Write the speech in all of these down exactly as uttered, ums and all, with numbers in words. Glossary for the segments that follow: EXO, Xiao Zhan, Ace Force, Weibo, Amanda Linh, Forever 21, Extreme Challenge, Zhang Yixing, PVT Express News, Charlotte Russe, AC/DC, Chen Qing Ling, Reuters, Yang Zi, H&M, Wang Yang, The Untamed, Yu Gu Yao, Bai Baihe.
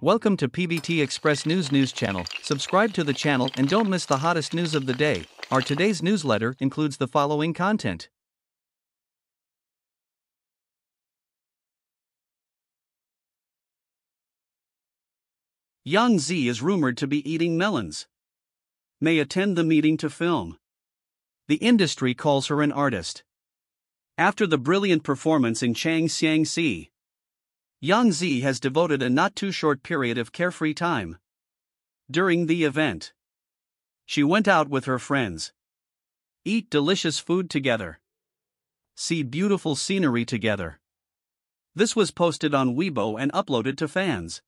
Welcome to P V T Express News News Channel. Subscribe to the channel and don't miss the hottest news of the day. Our today's newsletter includes the following content. Yang Zi is rumored to be eating melons. May attend the meeting to film. The industry calls her an artist. After the brilliant performance in Changxiangsi, Yang Zi has devoted a not-too-short period of carefree time. During the event, she went out with her friends, eat delicious food together, see beautiful scenery together. This was posted on Weibo and uploaded to fans.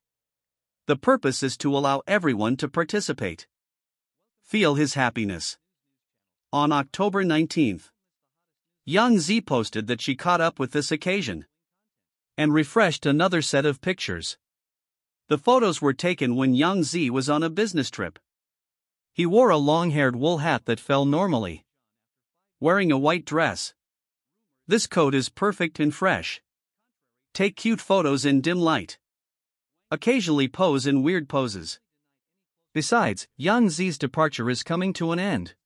The purpose is to allow everyone to participate. Feel his happiness. On October nineteenth, Yang Zi posted that she caught up with this occasion and refreshed another set of pictures. The photos were taken when Yang Zi was on a business trip. He wore a long-haired wool hat that fell normally, wearing a white dress. This coat is perfect and fresh. Take cute photos in dim light. Occasionally pose in weird poses. Besides, Yang Zi's departure is coming to an end.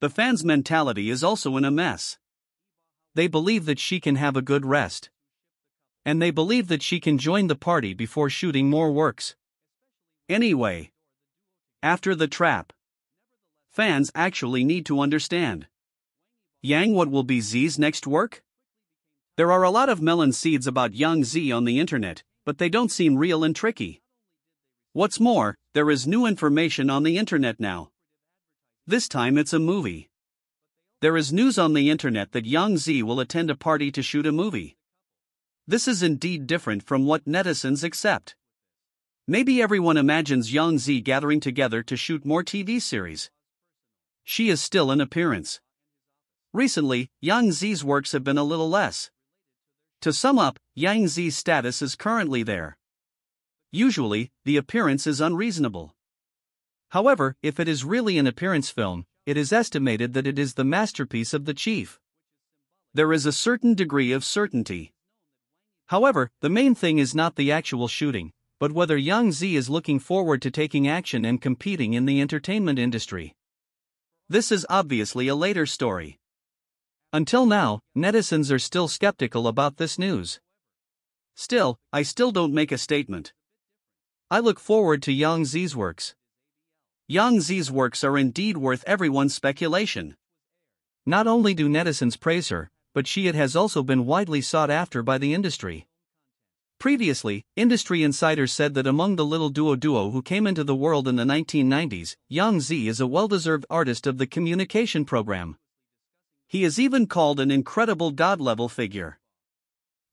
The fans' mentality is also in a mess. They believe that she can have a good rest, and they believe that she can join the party before shooting more works. Anyway, after the trap, fans actually need to understand, Yang, what will be Zi's next work? There are a lot of melon seeds about Yang Zi on the internet, but they don't seem real and tricky. What's more, there is new information on the internet now. This time it's a movie. There is news on the internet that Yang Zi will attend a party to shoot a movie. This is indeed different from what netizens accept. Maybe everyone imagines Yang Zi gathering together to shoot more T V series. She is still an appearance. Recently, Yang Zi's works have been a little less. To sum up, Yang Zi's status is currently there. Usually, the appearance is unreasonable. However, if it is really an appearance film, it is estimated that it is the masterpiece of the chief. There is a certain degree of certainty. However, the main thing is not the actual shooting, but whether Yang Zi is looking forward to taking action and competing in the entertainment industry. This is obviously a later story. Until now, netizens are still skeptical about this news. Still, I still don't make a statement. I look forward to Yang Zi's works. Yang Zi's works are indeed worth everyone's speculation. Not only do netizens praise her, but she it has also been widely sought after by the industry. Previously, industry insiders said that among the little duo duo who came into the world in the nineteen nineties, Yang Zi is a well-deserved artist of the communication program. He is even called an incredible god-level figure.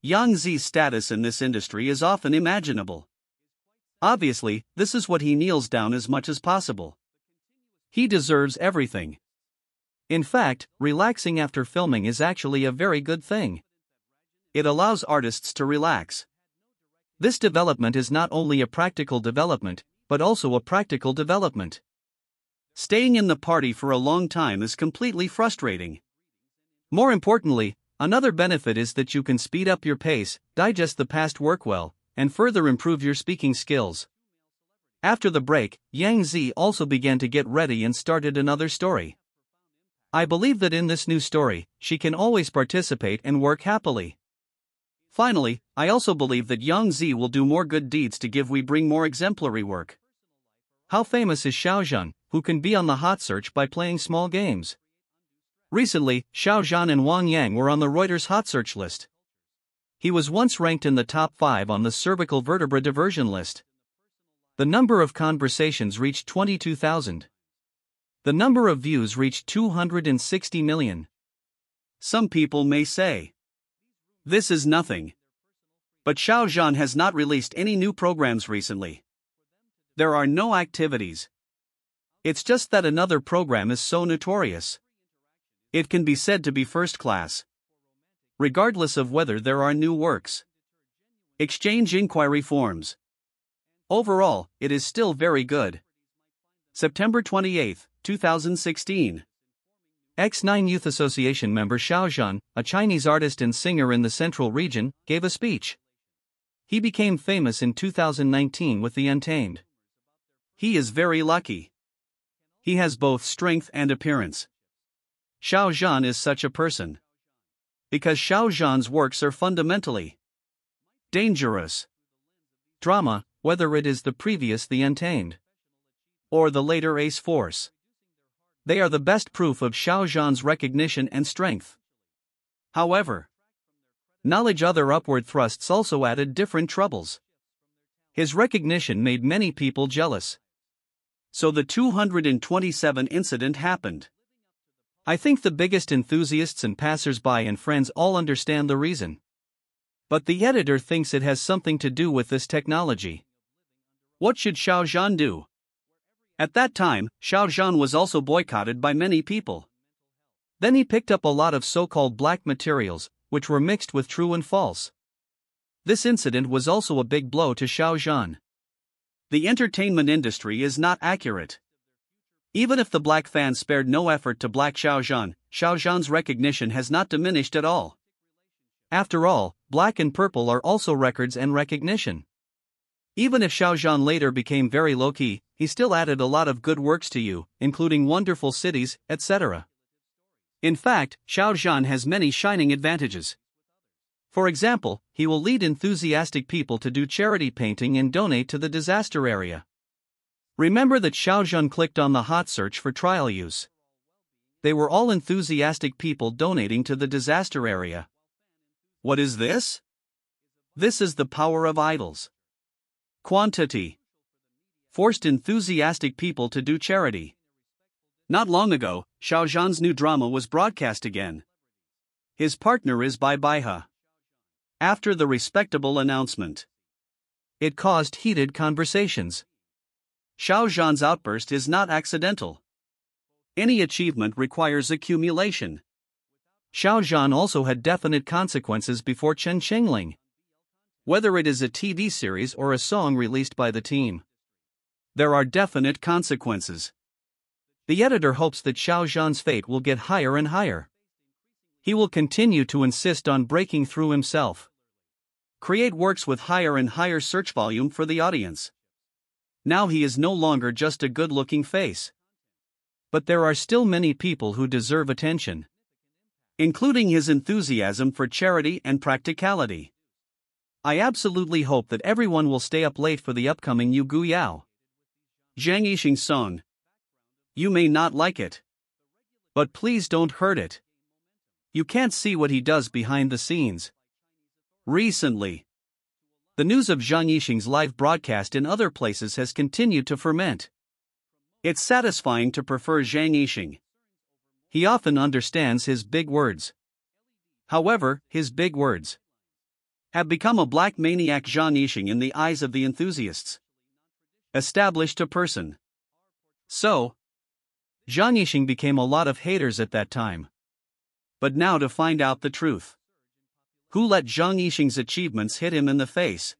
Yang Zi's status in this industry is often imaginable. Obviously, this is what he kneels down as much as possible. He deserves everything. In fact, relaxing after filming is actually a very good thing. It allows artists to relax. This development is not only a practical development, but also a practical development. Staying in the party for a long time is completely frustrating. More importantly, another benefit is that you can speed up your pace, digest the past work well, and further improve your speaking skills. After the break, Yang Zi also began to get ready and started another story. I believe that in this new story, she can always participate and work happily. Finally, I also believe that Yang Zi will do more good deeds to give we bring more exemplary work. How famous is Xiao Zhan, who can be on the hot search by playing small games? Recently, Xiao Zhan and Wang Yang were on the Reuters hot search list. He was once ranked in the top five on the cervical vertebra diversion list. The number of conversations reached twenty-two thousand. The number of views reached two hundred sixty million. Some people may say, this is nothing. But Xiao Zhan has not released any new programs recently. There are no activities. It's just that another program is so notorious. It can be said to be first class, regardless of whether there are new works. Exchange inquiry forms. Overall, it is still very good. September twenty-eighth, two thousand sixteen. X nine Youth Association member Xiao Zhan, a Chinese artist and singer in the Central Region, gave a speech. He became famous in two thousand nineteen with The Untamed. He is very lucky. He has both strength and appearance. Xiao Zhan is such a person. Because Xiao Zhan's works are fundamentally dangerous. Drama, whether it is the previous The Untamed or the later Ace Force. They are the best proof of Xiao Zhan's recognition and strength. However, knowledge other upward thrusts also added different troubles. His recognition made many people jealous. So the two hundred twenty-seven incident happened. I think the biggest enthusiasts and passers-by and friends all understand the reason. But the editor thinks it has something to do with this technology. What should Xiao Zhan do? At that time, Xiao Zhan was also boycotted by many people. Then he picked up a lot of so-called black materials, which were mixed with true and false. This incident was also a big blow to Xiao Zhan. The entertainment industry is not accurate. Even if the black fans spared no effort to black Xiao Zhan, Xiao Zhan's recognition has not diminished at all. After all, black and purple are also records and recognition. Even if Xiao Zhan later became very low-key, he still added a lot of good works to you, including Wonderful Cities, et cetera. In fact, Xiao Zhan has many shining advantages. For example, he will lead enthusiastic people to do charity painting and donate to the disaster area. Remember that Xiao Zhan clicked on the hot search for trial use. They were all enthusiastic people donating to the disaster area. What is this? This is the power of idols. Quantity forced enthusiastic people to do charity. Not long ago, Xiao Zhan's new drama was broadcast again. His partner is Bai Baihe. After the respectable announcement, it caused heated conversations. Xiao Zhan's outburst is not accidental. Any achievement requires accumulation. Xiao Zhan also had definite consequences before Chen Qing Ling. Whether it is a T V series or a song released by the team, there are definite consequences. The editor hopes that Xiao Zhan's fate will get higher and higher. He will continue to insist on breaking through himself. Create works with higher and higher search volume for the audience. Now he is no longer just a good-looking face. But there are still many people who deserve attention, including his enthusiasm for charity and practicality. I absolutely hope that everyone will stay up late for the upcoming Yu Gu Yao. Zhang Yixing song. You may not like it, but please don't hurt it. You can't see what he does behind the scenes. Recently, the news of Zhang Yixing's live broadcast in other places has continued to ferment. It's satisfying to prefer Zhang Yixing. He often understands his big words. However, his big words have become a black maniac Zhang Yixing in the eyes of the enthusiasts. Established a person. So, Zhang Yixing became a lot of haters at that time. But now to find out the truth. Who let Zhang Yixing's achievements hit him in the face?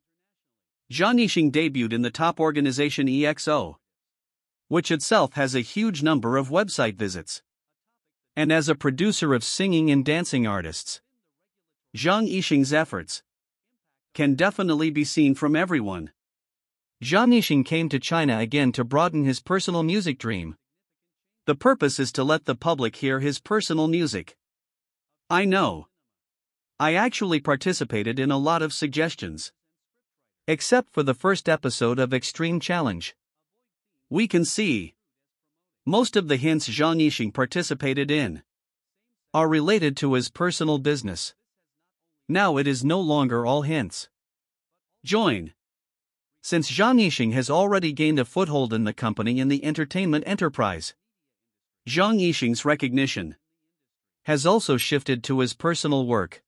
Zhang Yixing debuted in the top organization E X O, which itself has a huge number of website visits. And as a producer of singing and dancing artists, Zhang Yixing's efforts can definitely be seen from everyone. Zhang Yixing came to China again to broaden his personal music dream. The purpose is to let the public hear his personal music. I know. I actually participated in a lot of suggestions. Except for the first episode of Extreme Challenge. We can see most of the hints Zhang Yixing participated in are related to his personal business. Now it is no longer all hints. Join. Since Zhang Yixing has already gained a foothold in the company in the entertainment enterprise, Zhang Yixing's recognition has also shifted to his personal work.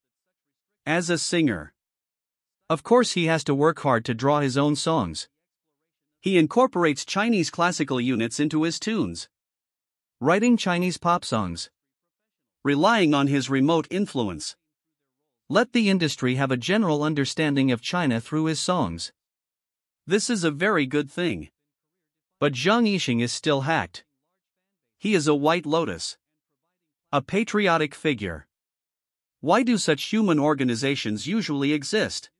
As a singer, of course he has to work hard to draw his own songs. He incorporates Chinese classical units into his tunes, writing Chinese pop songs, relying on his remote influence. Let the industry have a general understanding of China through his songs. This is a very good thing. But Zhang Yixing is still hacked. He is a white lotus, a patriotic figure. Why do such human organizations usually exist?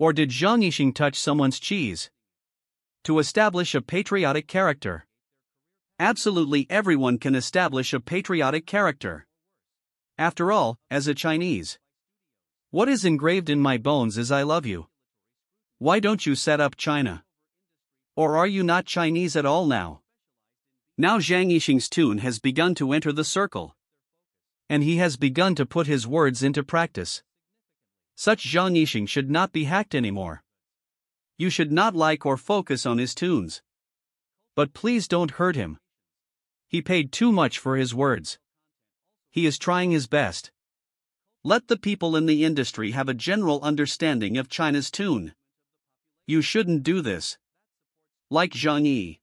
Or did Zhang Yixing touch someone's cheese? To establish a patriotic character. Absolutely everyone can establish a patriotic character. After all, as a Chinese, what is engraved in my bones is I love you. Why don't you set up China? Or are you not Chinese at all now? Now Zhang Yixing's tune has begun to enter the circle. And he has begun to put his words into practice. Such Zhang Yixing should not be hacked anymore. You should not like or focus on his tunes. But please don't hurt him. He paid too much for his words. He is trying his best. Let the people in the industry have a general understanding of China's tune. You shouldn't do this. Like Zhang Yi.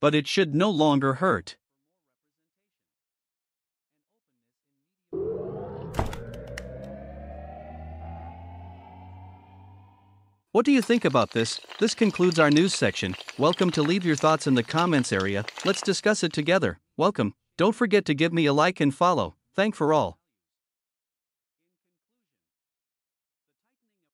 But it should no longer hurt. What do you think about this? This concludes our news section. Welcome to leave your thoughts in the comments area. Let's discuss it together. Welcome. Don't forget to give me a like and follow. Thank for all.